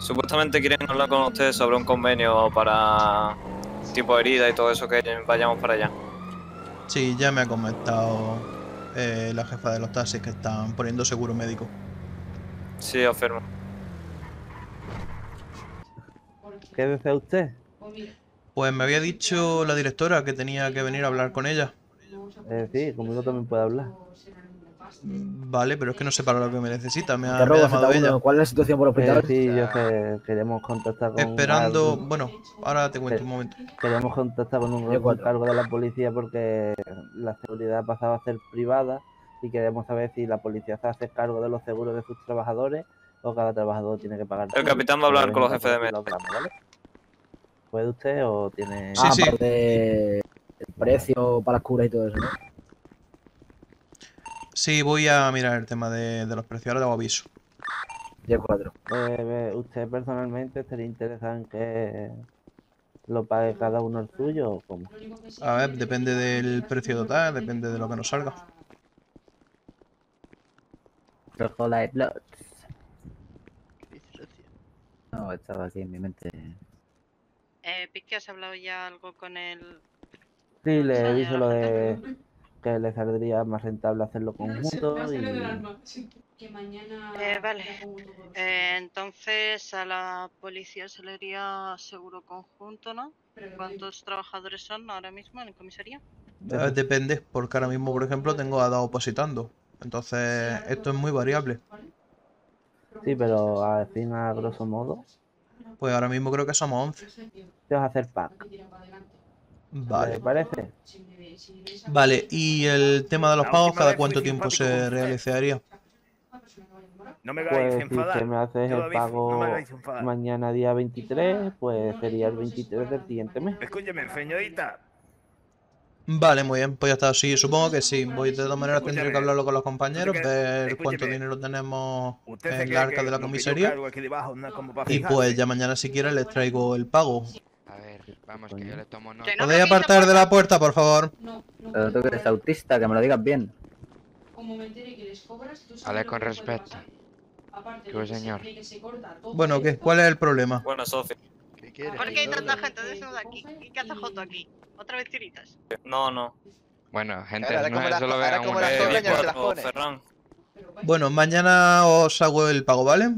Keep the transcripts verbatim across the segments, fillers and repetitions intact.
Supuestamente quieren hablar con ustedes sobre un convenio para tipo de herida y todo eso, que vayamos para allá. Sí, ya me ha comentado eh, la jefa de los taxis que están poniendo seguro médico. Sí, afirmo. ¿Qué desea usted? Pues me había dicho la directora que tenía que venir a hablar con ella. Eh, sí, conmigo también puede hablar. Vale, pero es que no sé para lo que me necesita. Me ha, me ha llamado ella. ¿Cuál es la situación por hospital? Eh, sí, yo que queremos contactar con... Esperando... Un... Bueno, ahora te cuento que, un momento. Queremos contactar con un cargo de la policía porque la seguridad ha pasado a ser privada y queremos saber si la policía se hace cargo de los seguros de sus trabajadores o cada trabajador tiene que pagar. El capitán va a hablar con los jefes de médico. ¿Vale? ¿Puede usted o tiene...? Sí, ah, sí. Aparte el precio para las curas y todo eso, ¿no? Sí, voy a mirar el tema de, de los precios, ahora hago aviso. diez cuatro. Eh, ¿Usted personalmente estaría interesado en que lo pague cada uno el suyo o cómo? A ver, depende del precio total, depende de lo que nos salga. No, estaba aquí en mi mente. Eh, Pique, ¿has hablado ya algo con el...? Sí, le he dicho lo de... que le saldría más rentable hacerlo conjunto y... Eh, vale. Eh, entonces a la policía se le haría seguro conjunto, ¿no? ¿Cuántos trabajadores son ahora mismo en la comisaría? Eh, depende, porque ahora mismo, por ejemplo, tengo a dos opositando. Entonces, esto es muy variable. Sí, pero al fin, a grosso modo... Pues ahora mismo creo que somos once. Te vas a hacer pack. Vale. Parece. Vale, y el tema de los pagos, ¿cada cuánto tiempo se realizaría? No me hagáis enfadar. Pues si me haces el pago mañana día veintitrés, pues sería el veintitrés del siguiente mes. Escúcheme, señorita. Vale, muy bien, pues ya está, sí, supongo que sí. Voy, de todas maneras tendré que hablarlo con los compañeros, ver cuánto dinero tenemos en el arca de la comisaría. Y pues ya mañana si quieres les traigo el pago. A ver, vamos, que yo le tomo nota. ¿Podéis apartar de la puerta, por favor? No, no. Pero tú que eres autista, que me lo digas bien. Hable con respeto. ¿Qué, señor? Bueno, ¿qué? ¿Cuál es el problema? Bueno, Sofi. ¿Qué quieres? ¿Por qué hay tanta gente desnuda aquí? ¿Y qué hace Joto aquí? ¿Otra vez tiritas? No, no. Bueno, gente, no es solo ver a un rey. Bueno, mañana os hago el pago, ¿vale?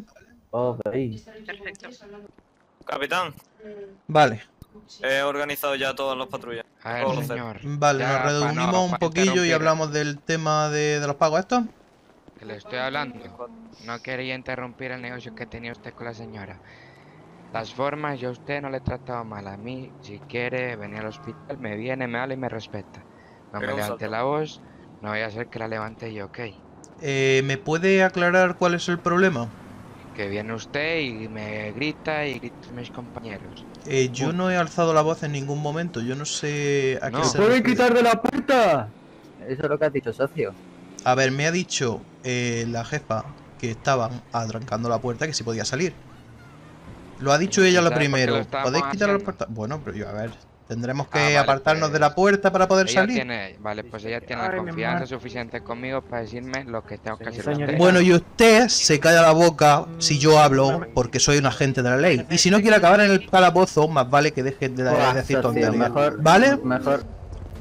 Ok. Perfecto. Capitán. Vale. He organizado ya todas las patrullas. A ver, todos señor. Vale, ya, nos reunimos no, un poquillo y hablamos del tema de, de los pagos estos. Que le estoy hablando. No quería interrumpir el negocio que tenía usted con la señora. Las formas, yo a usted no le he tratado mal. A mí, si quiere venir al hospital, me viene, me habla y me respeta. No me levante la voz, no voy a hacer que la levante yo, ¿ok? Eh, ¿me puede aclarar cuál es el problema? Que viene usted y me grita y grita a mis compañeros. Eh, yo no he alzado la voz en ningún momento, yo no sé a qué no. se ¡Pueden quitar de la puerta! Eso es lo que has dicho, socio. A ver, me ha dicho eh, la jefa que estaban atrancando la puerta, que si podía salir. Lo ha dicho ella lo primero. Lo ¿Podéis quitar haciendo? la puerta? Bueno, pero yo, a ver, tendremos que ah, vale, apartarnos pues, de la puerta para poder salir. Tiene, vale, pues ella tiene Ay, la confianza suficiente conmigo para decirme lo que tengo que hacer. Bueno, y usted se calla la boca si yo hablo, porque soy un agente de la ley. Y si no quiere acabar en el calabozo, más vale que deje de, de decir tonterías. ¿Vale? Mejor.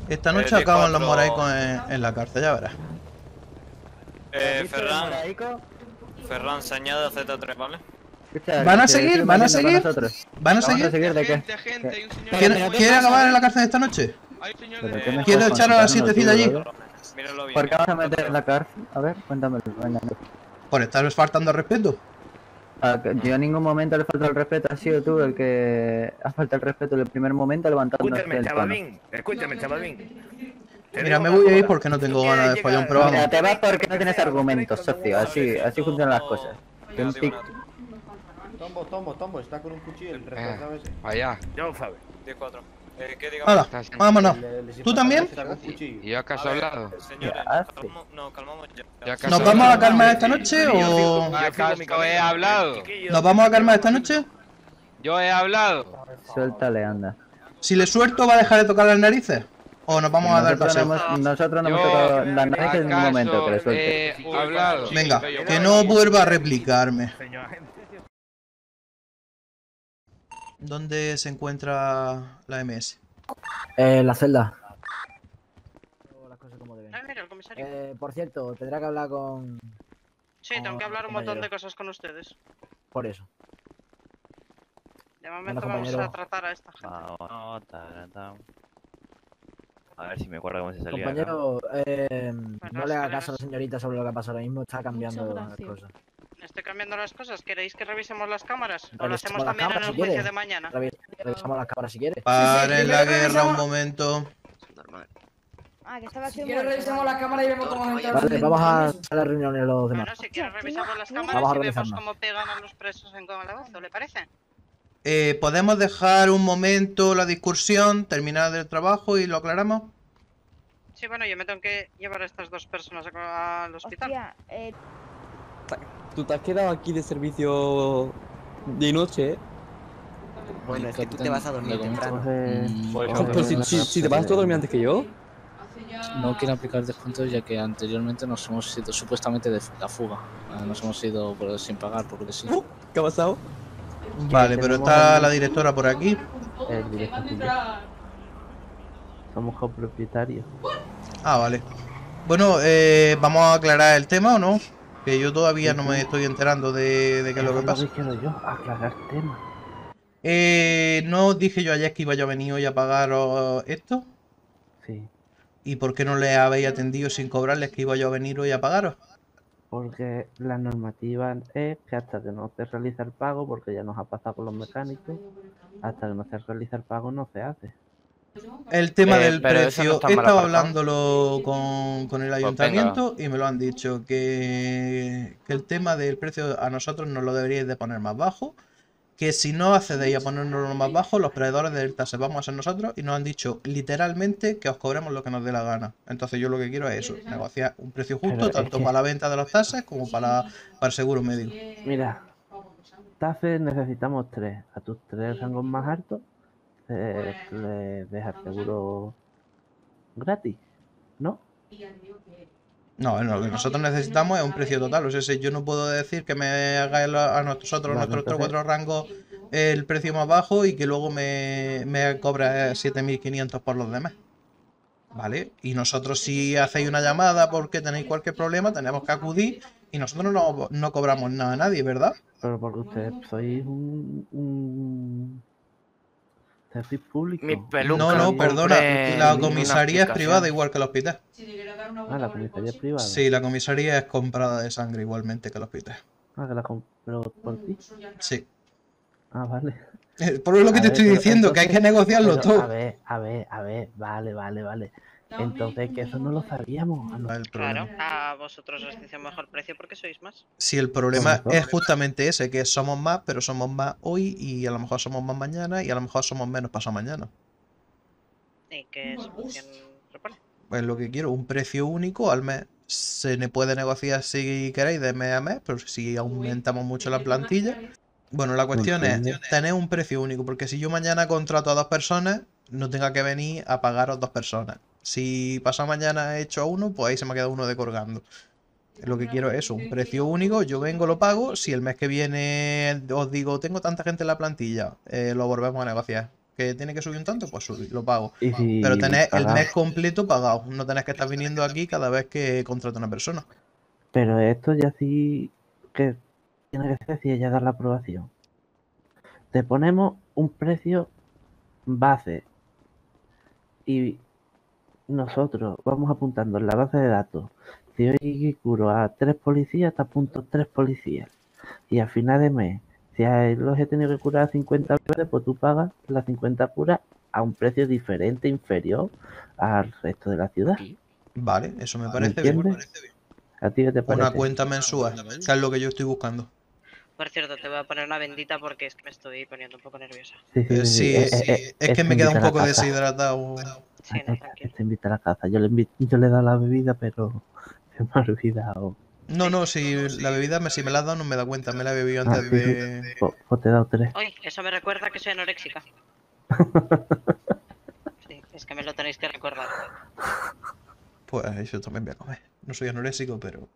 Esta noche eh, acaban los moraicos en, en la cárcel, ya verás. Eh, Ferran. Ferran, se añade a Z tres, ¿vale? ¿Van a seguir? ¿Van a seguir? ¿Van a seguir? ¿Quieren acabar en la cárcel esta noche? ¿Quieren echar a la sietecita allí? ¿Por qué vas a meter en la cárcel? A ver, cuéntamelo. ¿Por estar faltando respeto? Yo en ningún momento le he faltado el respeto. Has sido tú el que has faltado el respeto en el primer momento levantando el pelo. Escúchame, chavalín. Escúchame, chavalín. Mira, me voy a ir porque no tengo ganas de fallar un programa. Mira, te vas porque no tienes argumentos, socio. Así funcionan las cosas. Tombo, tombo, tombo, está con un cuchillo el retrasado ese. Allá, ya lo sabes. diez cuatro. Eh, ¿qué digamos? Hola, vámonos. ¿Tú también? ¿Y acaso ha hablado? Señores, nos calmamos ya. ¿Nos vamos a calmar esta noche o...? ¿Acaso he hablado? ¿Nos vamos a calmar esta noche? Yo he hablado. Suéltale, anda. Si le suelto, ¿va a dejar de tocar las narices? ¿O nos vamos a dar paseo? Nosotros no hemos tocado las narices en ningún momento, que le suelte. Venga, que no vuelva a replicarme. ¿Dónde se encuentra la M S? Eh, la celda. Las cosas como deben. Ah, mira, el comisario. Eh, por cierto, tendrá que hablar con... Sí, tengo que hablar un montón de cosas con ustedes. Por eso. De momento vamos a tratar a esta gente. Vamos, vamos, a ver si me acuerdo cómo se salía. Compañero, eh, no le haga caso a la señorita sobre lo que pasa ahora mismo, está cambiando las cosas. Estoy cambiando las cosas. ¿Queréis que revisemos las cámaras? ¿O lo hacemos también en el juicio de mañana? Revisamos las cámaras si quieres. Paren la guerra un momento. Ah, que estaba haciendo... Si quieres revisamos las cámaras y vemos cómo... Vale, vamos a la reunión de los demás. Bueno, si quieres revisamos las cámaras y vemos cómo pegan a los presos en Calabazo, ¿le parece? Eh, ¿podemos dejar un momento la discusión, terminar el trabajo y lo aclaramos? Sí, bueno, yo me tengo que llevar a estas dos personas al hospital. Hostia, eh... Tú te has quedado aquí de servicio de noche, ¿eh? Bueno, es que tú te vas a dormir temprano. Pero si, si, si te vas tú a dormir antes que yo... No quiero aplicar descuentos ya que anteriormente nos hemos ido supuestamente de la fuga. Nos hemos ido por, sin pagar, porque sí. ¿Qué ha pasado? Vale, pero está la directora por aquí. El director. Somos copropietarios. Ah, vale. Bueno, eh, vamos a aclarar el tema, ¿o no? Que yo todavía no me estoy enterando de, de qué es lo que pasa. ¿Qué quiero yo? Aclarar tema. Eh, ¿no os dije yo ayer que iba yo a venir hoy a pagaros esto? Sí. ¿Y por qué no le habéis atendido sin cobrarles que iba yo a venir hoy a pagaros? Porque la normativa es que hasta que no se realiza el pago, porque ya nos ha pasado con los mecánicos, hasta que no se realiza el pago no se hace. El tema eh, del precio, no he estado hablándolo con, con el ayuntamiento pues y me lo han dicho, que, que el tema del precio a nosotros nos lo deberíais de poner más bajo, que si no accedéis a ponernos más bajo, los proveedores de Delta se vamos a ser nosotros y nos han dicho literalmente que os cobremos lo que nos dé la gana. Entonces yo lo que quiero es eso, negociar un precio justo, pero tanto para que... la venta de las tasas como para, para el seguro médico. Mira, TAFE necesitamos tres, a tus tres rangos más altos les deja seguro gratis, ¿no? No, no, lo que nosotros necesitamos es un precio total. O sea, si yo no puedo decir que me haga el, a nosotros, vale, nuestros cuatro rangos, el precio más bajo y que luego me, me cobra siete mil quinientos por los demás. ¿Vale? Y nosotros, si hacéis una llamada porque tenéis cualquier problema, tenemos que acudir y nosotros no, no cobramos nada a nadie, ¿verdad? Pero porque ustedes sois un... un... Mi peluca, no, no, perdona, la comisaría es privada igual que el hospital. Ah, la comisaría es privada. Sí, la comisaría es comprada de sangre igualmente que el hospital. Ah, que la compró por ti. Sí. Ah, vale. Por lo que te estoy diciendo, que hay que negociarlo todo. A ver, a ver, a ver, vale, vale, vale. Entonces, que eso no lo sabíamos. Claro, a vosotros os dicen mejor precio porque sois más. Sí, el problema es justamente ese, que somos más, pero somos más hoy y a lo mejor somos más mañana y a lo mejor somos menos pasado mañana. ¿Y qué solución propone? Pues lo que quiero, un precio único al mes. Se me puede negociar si queréis de mes a mes, pero si aumentamos mucho la plantilla... Bueno, la cuestión es tener un precio único, porque si yo mañana contrato a dos personas, no tenga que venir a pagaros dos personas. Si pasado mañana he hecho a uno, pues ahí se me ha quedado uno de colgando. Lo que quiero es eso, un precio único. Yo vengo, lo pago. Si el mes que viene os digo, tengo tanta gente en la plantilla, eh, lo volvemos a negociar. Que tiene que subir un tanto, pues subir, lo pago. Si pero tenés pagado el mes completo pagado. No tenés que estar viniendo aquí cada vez que contrato a una persona. Pero esto ya sí que tiene que ser si ella da la aprobación. Te ponemos un precio base y nosotros vamos apuntando en la base de datos. Si hoy curo a tres policías, te apunto tres policías. Y a final de mes, si los he tenido que curar a cincuenta veces, pues tú pagas las cincuenta curas a un precio diferente, inferior al resto de la ciudad. Vale, eso me parece bien, me parece bien. ¿A ti qué te parece? Una cuenta mensual, que es lo que yo estoy buscando. Por cierto, te voy a poner una bendita porque es que me estoy poniendo un poco nerviosa. Sí, sí, sí, sí, es, sí. Es, es que me queda un poco deshidratado. Sí, no, te invita a la casa. Yo le, invito, yo le he dado la bebida, pero se me ha olvidado. No, no, si la bebida, me, si me la has dado, no me da cuenta. Me la he bebido antes ah, sí, de... Sí. Pues, pues te he dado tres. Uy, eso me recuerda que soy anoréxica. Sí, es que me lo tenéis que recordar. Pues yo también voy a comer. No soy anoréxico, pero...